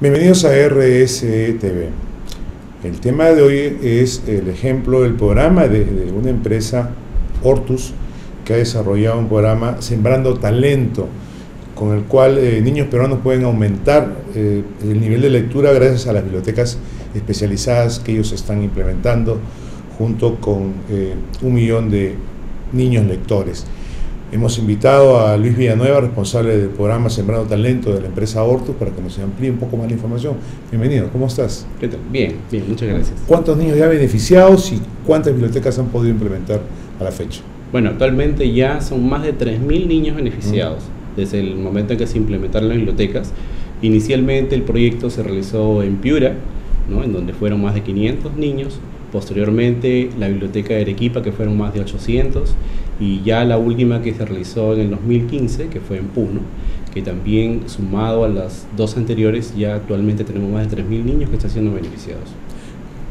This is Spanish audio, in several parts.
Bienvenidos a RSE TV. El tema de hoy es el ejemplo del programa de una empresa, Hortus, que ha desarrollado un programa Sembrando Talento, con el cual niños peruanos pueden aumentar el nivel de lectura gracias a las bibliotecas especializadas que ellos están implementando junto con un millón de niños lectores. Hemos invitado a Luis Villanueva, responsable del programa Sembrando Talento de la empresa Hortus, para que nos amplíe un poco más la información. Bienvenido, ¿cómo estás? ¿Qué tal? Bien, bien, muchas gracias. ¿Cuántos niños ya beneficiados y cuántas bibliotecas han podido implementar a la fecha? Bueno, actualmente ya son más de 3.000 niños beneficiados desde el momento en que se implementaron las bibliotecas. Inicialmente el proyecto se realizó en Piura, ¿no?, en donde fueron más de 500 niños. Posteriormente la biblioteca de Arequipa, que fueron más de 800, y ya la última que se realizó en el 2015, que fue en Puno, que también sumado a las dos anteriores, ya actualmente tenemos más de 3.000 niños que están siendo beneficiados.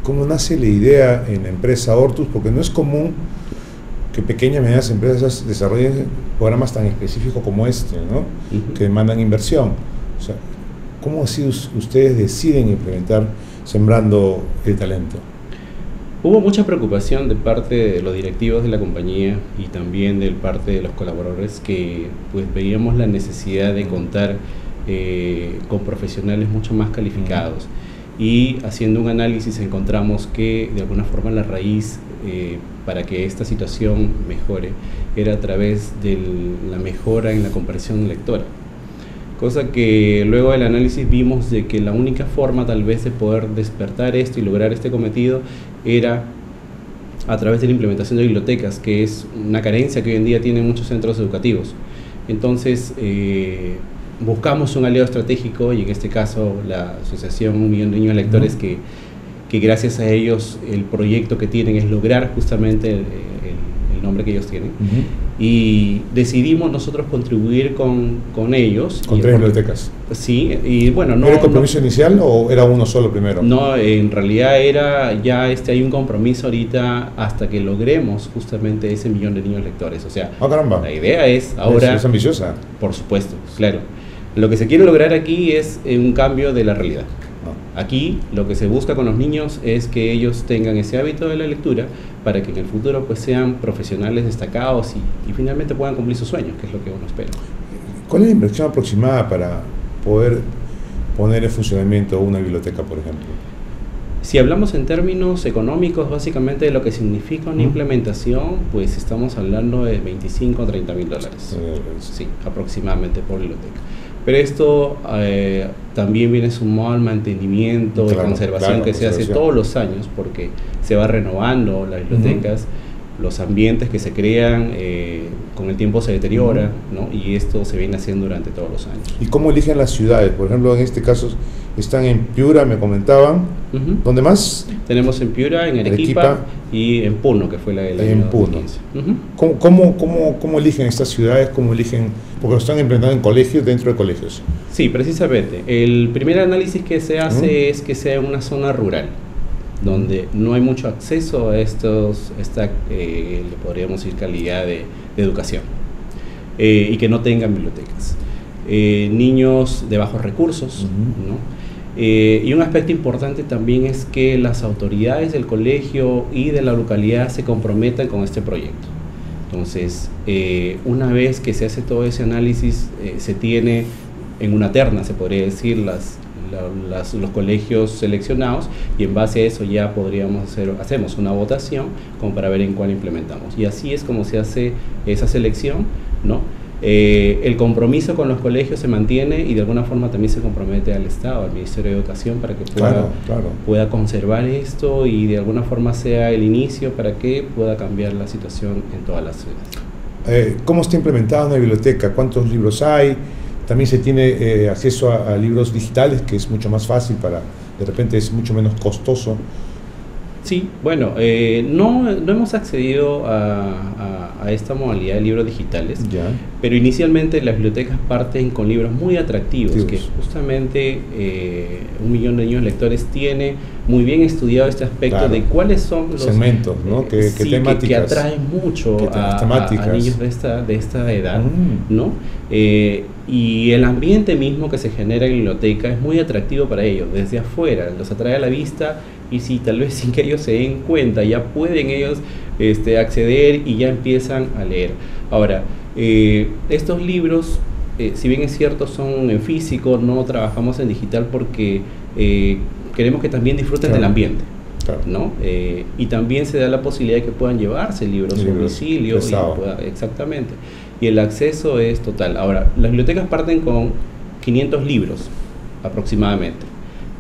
¿Cómo nace la idea en la empresa Hortus? Porque no es común que pequeñas y medianas empresas desarrollen programas tan específicos como este, ¿no? Que demandan inversión. O sea, ¿cómo así ustedes deciden implementar Sembrando el Talento? Hubo mucha preocupación de parte de los directivos de la compañía y también de parte de los colaboradores, que pues veíamos la necesidad de contar con profesionales mucho más calificados. Y haciendo un análisis encontramos que de alguna forma la raíz para que esta situación mejore era a través de la mejora en la comprensión lectora. Cosa que luego del análisis vimos de que la única forma tal vez de poder despertar esto y lograr este cometido era a través de la implementación de bibliotecas, que es una carencia que hoy en día tienen muchos centros educativos. Entonces buscamos un aliado estratégico, y en este caso la asociación Un Millón de Niños Lectores, que gracias a ellos el proyecto que tienen es lograr justamente el nombre que ellos tienen. Y decidimos nosotros contribuir con ellos. ¿Con tres bibliotecas? Sí, y bueno, no... ¿Era el compromiso inicial o era uno solo primero? No, en realidad era ya hay un compromiso ahorita hasta que logremos justamente ese millón de niños lectores. O sea, la idea es ahora... ¿Es ambiciosa? Por supuesto, claro. Lo que se quiere lograr aquí es un cambio de la realidad. Aquí lo que se busca con los niños es que ellos tengan ese hábito de la lectura para que en el futuro pues sean profesionales destacados y finalmente puedan cumplir sus sueños, que es lo que uno espera. ¿Cuál es la inversión aproximada para poder poner en funcionamiento una biblioteca, por ejemplo? Si hablamos en términos económicos, básicamente de lo que significa una implementación, pues estamos hablando de $25 a $30.000, sí, aproximadamente por biblioteca. Pero esto también viene sumado al mantenimiento, claro, conservación, claro, que se hace todos los años, porque se va renovando las bibliotecas, los ambientes que se crean con el tiempo se deteriora, ¿no? Y esto se viene haciendo durante todos los años. ¿Y cómo eligen las ciudades? Por ejemplo, en este caso están en Piura, me comentaban. ¿Dónde más? Tenemos en Piura, en Arequipa y en Puno, que fue la de la en Puno. ¿Cómo eligen estas ciudades? ¿Cómo eligen? Porque lo están implementando en colegios, dentro de colegios. Sí, precisamente. El primer análisis que se hace es que sea una zona rural, donde no hay mucho acceso a esta podríamos decir, calidad de educación, y que no tengan bibliotecas. Niños de bajos recursos, ¿no? Y un aspecto importante también es que las autoridades del colegio y de la localidad se comprometan con este proyecto. Entonces, una vez que se hace todo ese análisis, se tiene en una terna, se podría decir, los colegios seleccionados, y en base a eso ya hacemos una votación como para ver en cuál implementamos. Y así es como se hace esa selección, ¿no? El compromiso con los colegios se mantiene, y de alguna forma también se compromete al Estado, al Ministerio de Educación, para que pueda conservar esto y de alguna forma sea el inicio para que pueda cambiar la situación en todas las ciudades. ¿Cómo está implementada una biblioteca? ¿Cuántos libros hay? También se tiene acceso a libros digitales, que es mucho más fácil para, de repente es mucho menos costoso. Sí, bueno, no hemos accedido a esta modalidad de libros digitales, pero inicialmente las bibliotecas parten con libros muy atractivos, que justamente Un Millón de Niños Lectores tiene muy bien estudiado este aspecto, claro, de cuáles son los segmentos, ¿no? ¿Qué sí, temáticas que atraen mucho a niños de esta edad, ¿no? Y el ambiente mismo que se genera en la biblioteca es muy atractivo para ellos, desde afuera, los atrae a la vista, y si tal vez sin que ellos se den cuenta, ya pueden ellos acceder y ya empiezan a leer. Ahora, estos libros, si bien es cierto, son en físico, no trabajamos en digital porque queremos que también disfruten, claro, del ambiente, claro, ¿no? Y también se da la posibilidad de que puedan llevarse libros a su domicilio. Exactamente. Y el acceso es total. Ahora, las bibliotecas parten con 500 libros aproximadamente,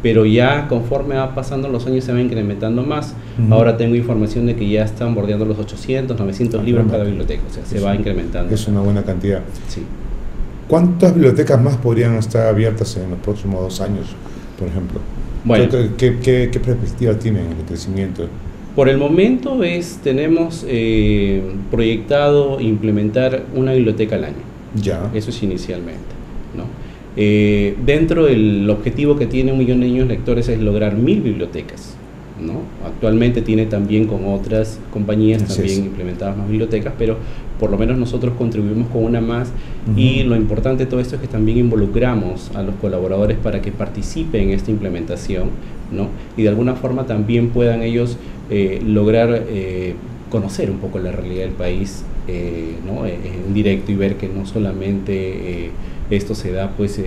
pero ya conforme va pasando los años se va incrementando más. Ahora tengo información de que ya están bordeando los 800, 900 libros cada biblioteca, o sea, se va incrementando. Es una buena cantidad. Sí. ¿Cuántas bibliotecas más podrían estar abiertas en los próximos 2 años, por ejemplo? Bueno, ¿Qué perspectiva tienen el crecimiento? Por el momento tenemos proyectado implementar una biblioteca al año. Ya. Eso es inicialmente, ¿no? Dentro del objetivo que tiene Un Millón de Niños Lectores es lograr 1000 bibliotecas, ¿no? Actualmente tiene también con otras compañías implementadas más bibliotecas, pero por lo menos nosotros contribuimos con una más. Y lo importante de todo esto es que también involucramos a los colaboradores para que participen en esta implementación, ¿no? Y de alguna forma también puedan ellos lograr conocer un poco la realidad del país, ¿no? En directo, y ver que no solamente esto se da, pues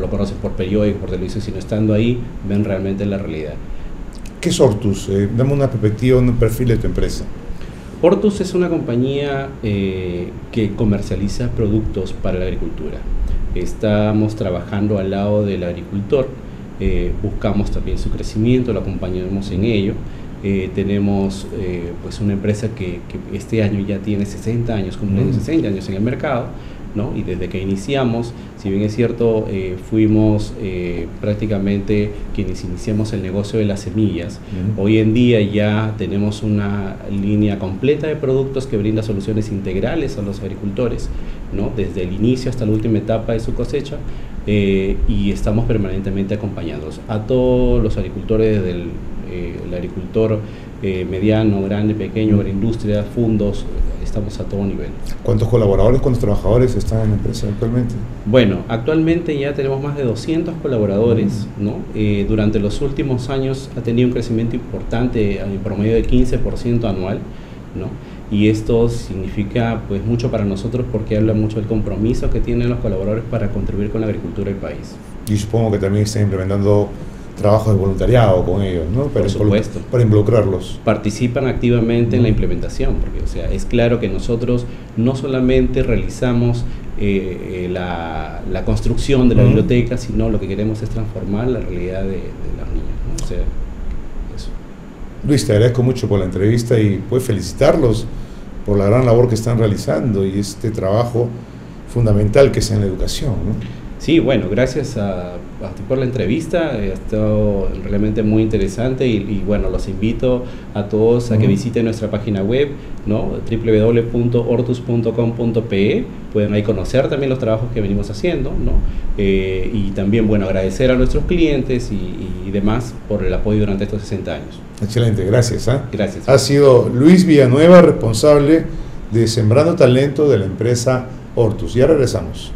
lo conocen por periódicos, por televisión, sino estando ahí ven realmente la realidad. ¿Qué es Hortus? Dame una perspectiva, un perfil de tu empresa. Hortus es una compañía que comercializa productos para la agricultura. Estamos trabajando al lado del agricultor, buscamos también su crecimiento, lo acompañamos en ello. Tenemos pues una empresa que este año ya tiene 60 años, cumpliendo 60 años en el mercado, ¿no? Y desde que iniciamos, si bien es cierto, fuimos prácticamente quienes iniciamos el negocio de las semillas. Hoy en día ya tenemos una línea completa de productos que brinda soluciones integrales a los agricultores, ¿no? Desde el inicio hasta la última etapa de su cosecha, y estamos permanentemente acompañándolos a todos los agricultores, desde el agricultor mediano, grande, pequeño, agroindustria, fundos. Estamos a todo nivel. ¿Cuántos colaboradores, cuántos trabajadores están en la empresa actualmente? Bueno, actualmente ya tenemos más de 200 colaboradores, ¿no? Durante los últimos años ha tenido un crecimiento importante, en promedio de 15% anual, ¿no? Y esto significa pues mucho para nosotros, porque habla mucho del compromiso que tienen los colaboradores para contribuir con la agricultura del país. Y supongo que también están implementando trabajo de voluntariado con ellos, ¿no? Por supuesto. Para involucrarlos. Participan activamente en la implementación, porque, o sea, es claro que nosotros no solamente realizamos la construcción de la biblioteca, sino lo que queremos es transformar la realidad de los niños, ¿no? O sea, eso. Luis, te agradezco mucho por la entrevista y pues felicitarlos por la gran labor que están realizando y este trabajo fundamental que es en la educación, ¿no? Sí, bueno, gracias a ti por la entrevista, ha estado realmente muy interesante, y bueno, los invito a todos a que visiten nuestra página web, ¿no? www.hortus.com.pe. Pueden ahí conocer también los trabajos que venimos haciendo, ¿no? Y también, bueno, agradecer a nuestros clientes y demás por el apoyo durante estos 60 años. Excelente, gracias, ¿eh? Gracias. Ha sido Luis Villanueva, responsable de Sembrando Talento de la empresa Hortus. Ya regresamos.